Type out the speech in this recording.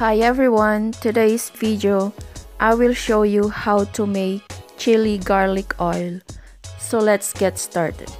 Hi everyone, today's video I will show you how to make chili garlic oil. So let's get started.